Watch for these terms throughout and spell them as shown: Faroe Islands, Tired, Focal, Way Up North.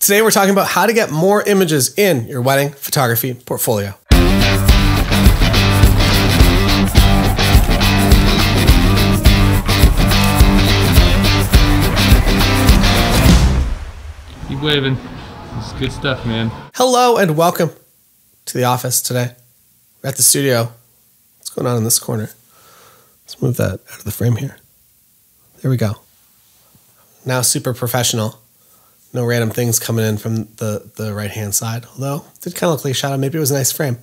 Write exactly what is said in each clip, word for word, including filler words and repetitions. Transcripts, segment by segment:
Today we're talking about how to get more images in your wedding photography portfolio. Keep waving. This is good stuff, man. Hello and welcome to the office today. We're at the studio. What's going on in this corner? Let's move that out of the frame here. There we go. Now super professional. No random things coming in from the, the right-hand side. Although, it did kind of look like a shadow. Maybe it was a nice frame.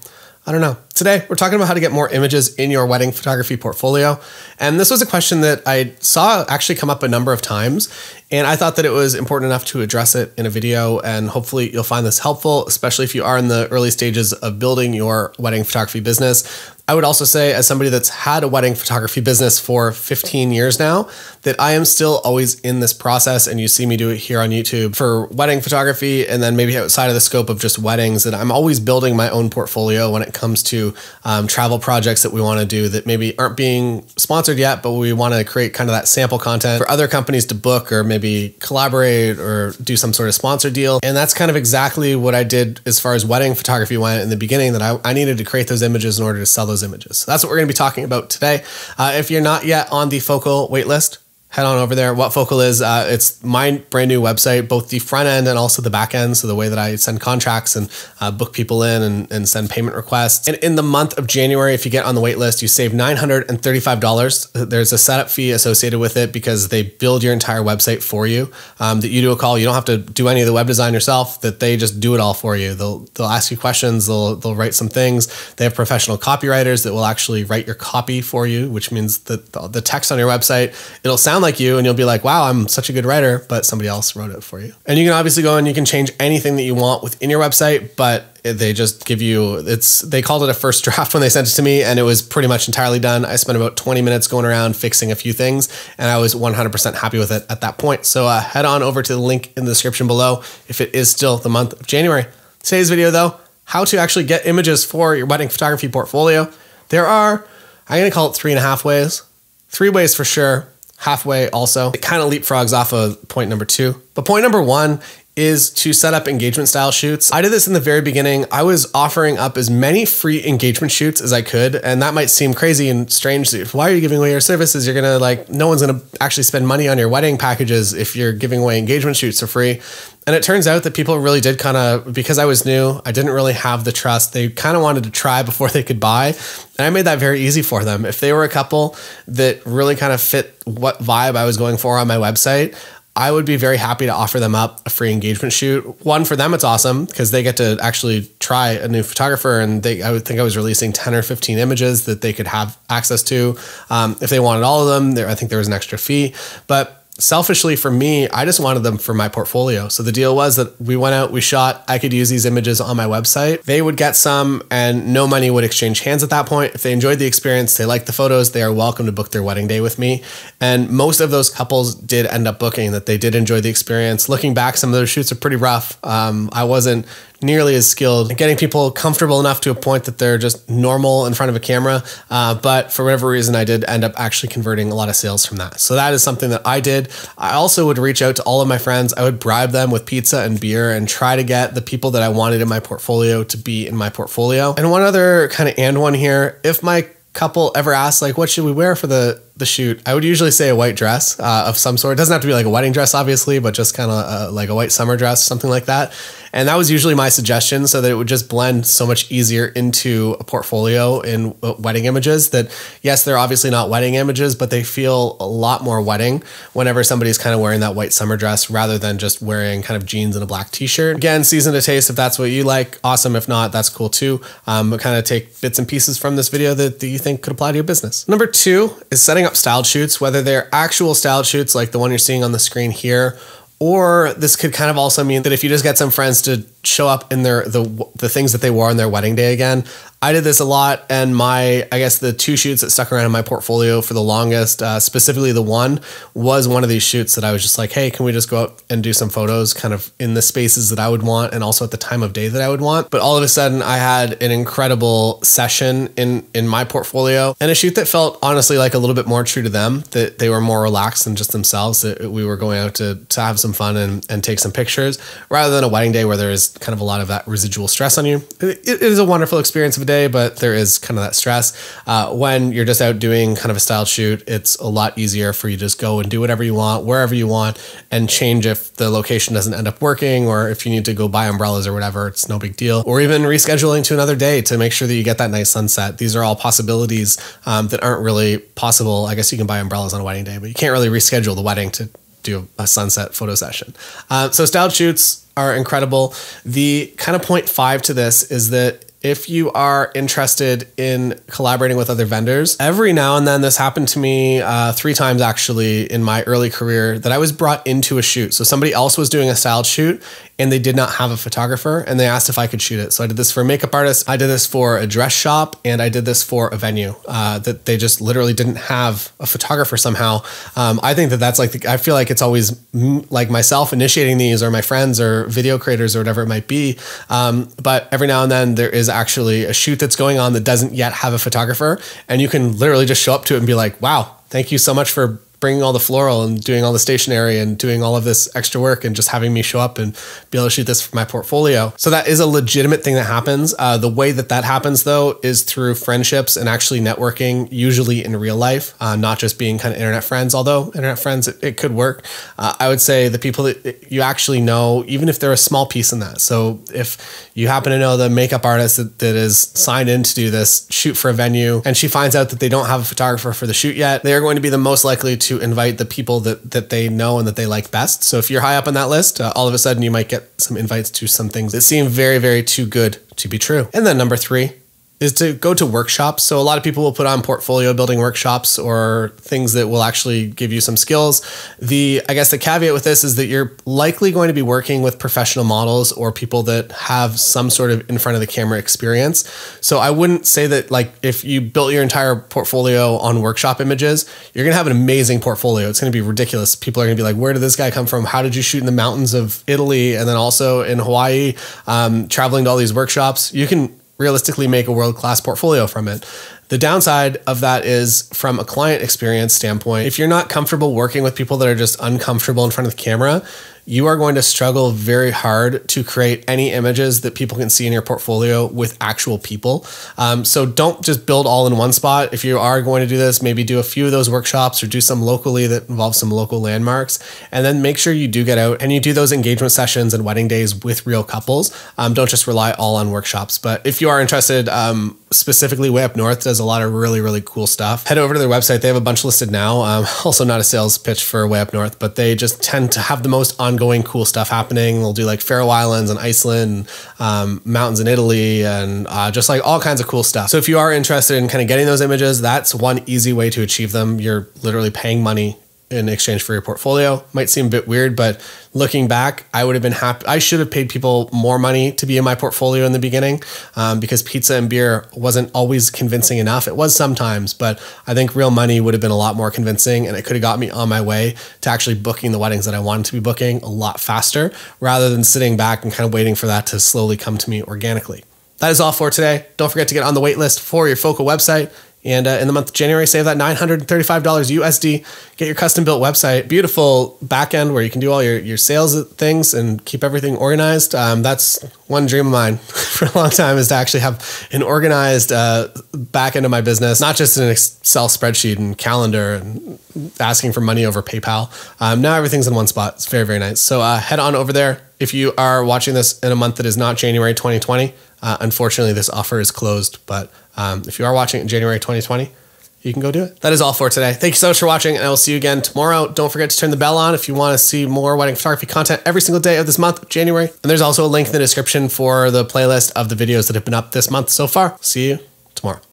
I don't know. Today, we're talking about how to get more images in your wedding photography portfolio. And this was a question that I saw actually come up a number of times. And I thought that it was important enough to address it in a video. And hopefully you'll find this helpful, especially if you are in the early stages of building your wedding photography business. I would also say, as somebody that's had a wedding photography business for fifteen years now, that I am still always in this process. And you see me do it here on YouTube for wedding photography, and then maybe outside of the scope of just weddings, that I'm always building my own portfolio when it comes to um, travel projects that we want to do that maybe aren't being sponsored yet, but we want to create kind of that sample content for other companies to book or maybe collaborate or do some sort of sponsor deal. And that's kind of exactly what I did as far as wedding photography went in the beginning, that I, I needed to create those images in order to sell those images. So that's what we're going to be talking about today. Uh, if you're not yet on the Focal waitlist, head on over there. What Focal is, uh, it's my brand new website, both the front end and also the back end. So the way that I send contracts and uh, book people in and, and send payment requests. And in the month of January, if you get on the wait list, you save nine hundred thirty-five dollars. There's a setup fee associated with it because they build your entire website for you, um, that you do a call. You don't have to do any of the web design yourself, that they just do it all for you. They'll, they'll ask you questions. They'll, they'll write some things. They have professional copywriters that will actually write your copy for you, which means that the text on your website, it'll sound like you and you'll be like, wow, I'm such a good writer, but somebody else wrote it for you. And you can obviously go and you can change anything that you want within your website, but they just give you, it's, they called it a first draft when they sent it to me, and it was pretty much entirely done. I spent about twenty minutes going around fixing a few things, and I was one hundred percent happy with it at that point. So uh, head on over to the link in the description below if it is still the month of January. Today's video though, how to actually get images for your wedding photography portfolio. There are, I'm gonna call it three and a half ways, three ways for sure. Halfway also. It kind of leapfrogs off of point number two. But point number one is to set up engagement style shoots. I did this in the very beginning. I was offering up as many free engagement shoots as I could. And that might seem crazy and strange. Why are you giving away your services? You're gonna like, no one's gonna actually spend money on your wedding packages if you're giving away engagement shoots for free. And it turns out that people really did kind of, because I was new, I didn't really have the trust. They kind of wanted to try before they could buy. And I made that very easy for them. If they were a couple that really kind of fit what vibe I was going for on my website, I would be very happy to offer them up a free engagement shoot. One, for them, it's awesome because they get to actually try a new photographer, and they, I would think I was releasing ten or fifteen images that they could have access to. Um, if they wanted all of them, there, I think there was an extra fee. But selfishly for me, I just wanted them for my portfolio. So the deal was that we went out, we shot, I could use these images on my website. They would get some and no money would exchange hands at that point. If they enjoyed the experience, they liked the photos, they are welcome to book their wedding day with me. And most of those couples did end up booking, that they did enjoy the experience. Looking back, some of those shoots are pretty rough. Um, I wasn't nearly as skilled at getting people comfortable enough to a point that they're just normal in front of a camera. Uh, but for whatever reason, I did end up actually converting a lot of sales from that. So that is something that I did. I also would reach out to all of my friends. I would bribe them with pizza and beer and try to get the people that I wanted in my portfolio to be in my portfolio. And one other kind of and one here, if my couple ever asked like, what should we wear for the, the shoot? I would usually say a white dress uh, of some sort. It doesn't have to be like a wedding dress, obviously, but just kind of uh, like a white summer dress, something like that. And that was usually my suggestion so that it would just blend so much easier into a portfolio in wedding images that, yes, they're obviously not wedding images, but they feel a lot more wedding whenever somebody's kind of wearing that white summer dress rather than just wearing kind of jeans and a black t-shirt. Again, season to taste. If that's what you like, awesome. If not, that's cool too. Um, but kind of take bits and pieces from this video that, that you think could apply to your business. Number two is setting up styled shoots, whether they're actual styled shoots like the one you're seeing on the screen here, or this could kind of also mean that if you just get some friends to show up in their the the things that they wore on their wedding day again, I did this a lot, and my, I guess the two shoots that stuck around in my portfolio for the longest, uh, specifically the one, was one of these shoots that I was just like, hey, can we just go out and do some photos kind of in the spaces that I would want and also at the time of day that I would want. But all of a sudden I had an incredible session in, in my portfolio, and a shoot that felt honestly like a little bit more true to them, that they were more relaxed than just themselves, that we were going out to, to have some fun and, and take some pictures, rather than a wedding day where there is kind of a lot of that residual stress on you. It, it is a wonderful experience of day, but there is kind of that stress. Uh, when you're just out doing kind of a style shoot, it's a lot easier for you to just go and do whatever you want, wherever you want, and change if the location doesn't end up working, or if you need to go buy umbrellas or whatever, it's no big deal. Or even rescheduling to another day to make sure that you get that nice sunset. These are all possibilities um, that aren't really possible. I guess you can buy umbrellas on a wedding day, but you can't really reschedule the wedding to do a sunset photo session. Uh, so styled shoots are incredible. The kind of point five to this is that if you are interested in collaborating with other vendors, every now and then, this happened to me uh, three times actually in my early career, that I was brought into a shoot. So somebody else was doing a styled shoot and they did not have a photographer, and they asked if I could shoot it. So I did this for a makeup artist, I did this for a dress shop, and I did this for a venue uh, that they just literally didn't have a photographer somehow. Um, I think that that's like, the, I feel like it's always like myself initiating these, or my friends or video creators or whatever it might be. Um, but every now and then there is actually a shoot that's going on that doesn't yet have a photographer, and you can literally just show up to it and be like, wow, thank you so much for bringing all the floral and doing all the stationery and doing all of this extra work and just having me show up and be able to shoot this for my portfolio. So that is a legitimate thing that happens. Uh, the way that that happens though is through friendships and actually networking, usually in real life, uh, not just being kind of internet friends, although internet friends, it, it could work. Uh, I would say the people that you actually know, even if they're a small piece in that. So if you happen to know the makeup artist that, that is signed in to do this shoot for a venue, and she finds out that they don't have a photographer for the shoot yet, they're going to be the most likely to to invite the people that, that they know and that they like best. So if you're high up on that list, uh, all of a sudden you might get some invites to some things that seem very, very too good to be true. And then number three is to go to workshops. So a lot of people will put on portfolio building workshops or things that will actually give you some skills. The, I guess the caveat with this is that you're likely going to be working with professional models or people that have some sort of in front of the camera experience. So I wouldn't say that like if you built your entire portfolio on workshop images, you're gonna have an amazing portfolio. It's gonna be ridiculous. People are gonna be like, where did this guy come from? How did you shoot in the mountains of Italy? And then also in Hawaii, um, traveling to all these workshops, you can realistically make a world-class portfolio from it. The downside of that is, from a client experience standpoint, if you're not comfortable working with people that are just uncomfortable in front of the camera, you are going to struggle very hard to create any images that people can see in your portfolio with actual people. Um, so don't just build all in one spot. If you are going to do this, maybe do a few of those workshops or do some locally that involve some local landmarks, and then make sure you do get out and you do those engagement sessions and wedding days with real couples. Um, don't just rely all on workshops. But if you are interested, um, specifically Way Up North does a lot of really, really cool stuff. Head over to their website. They have a bunch listed now. Um, also not a sales pitch for Way Up North, but they just tend to have the most ongoing cool stuff happening. They'll do like Faroe Islands and Iceland, um, mountains in Italy, and uh, just like all kinds of cool stuff. So if you are interested in kind of getting those images, that's one easy way to achieve them. You're literally paying money in exchange for your portfolio. Might seem a bit weird, but looking back, I would have been happy. I should have paid people more money to be in my portfolio in the beginning, um, because pizza and beer wasn't always convincing enough. It was sometimes, but I think real money would have been a lot more convincing, and it could have got me on my way to actually booking the weddings that I wanted to be booking a lot faster, rather than sitting back and kind of waiting for that to slowly come to me organically. That is all for today. Don't forget to get on the wait list for your Focal website. And uh, in the month of January, save that nine hundred thirty-five dollars U S D, get your custom built website, beautiful back end where you can do all your, your sales things and keep everything organized. Um, that's one dream of mine for a long time, is to actually have an organized uh, back end of my business, not just an Excel spreadsheet and calendar and asking for money over PayPal. Um, now everything's in one spot. It's very, very nice. So uh, head on over there. If you are watching this in a month that is not January twenty twenty, uh, unfortunately this offer is closed, but Um, if you are watching it in January twenty twenty, you can go do it. That is all for today. Thank you so much for watching, and I will see you again tomorrow. Don't forget to turn the bell on if you want to see more wedding photography content every single day of this month, January. And there's also a link in the description for the playlist of the videos that have been up this month so far. See you tomorrow.